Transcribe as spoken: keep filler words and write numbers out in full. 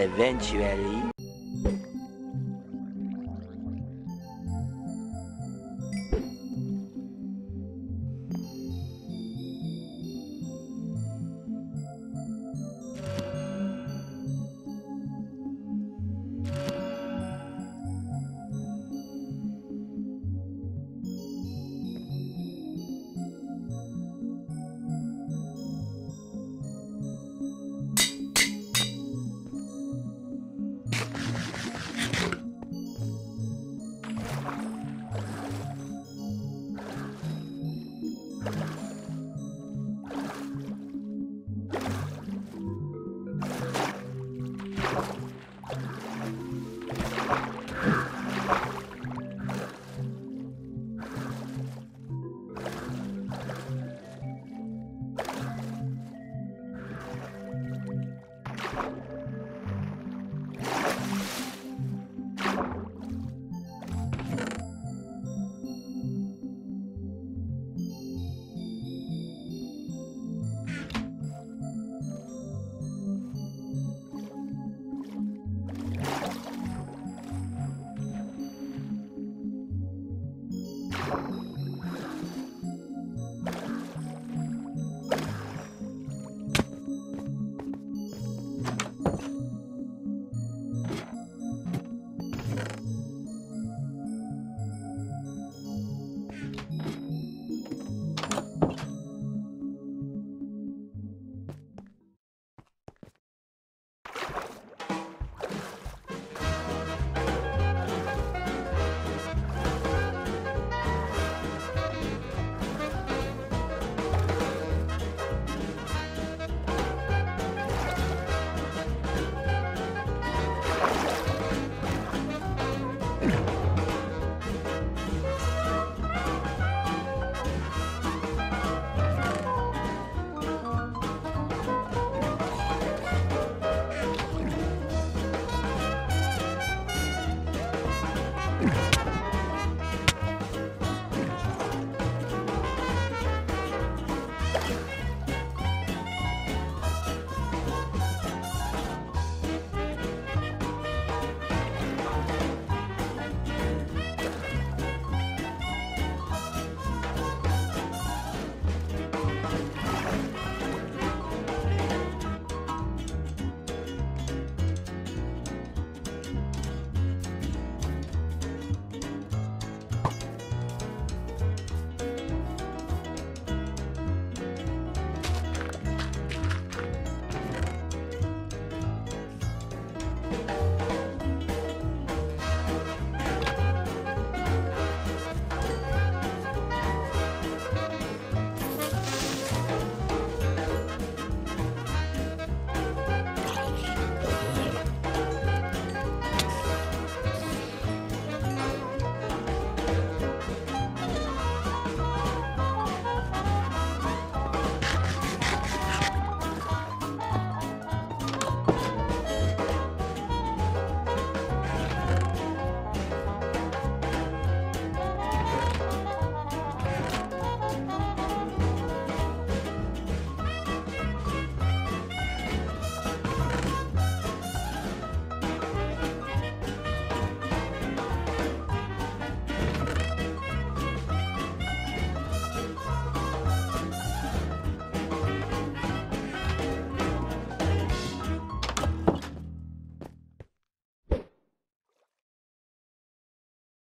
eventually. Yeah.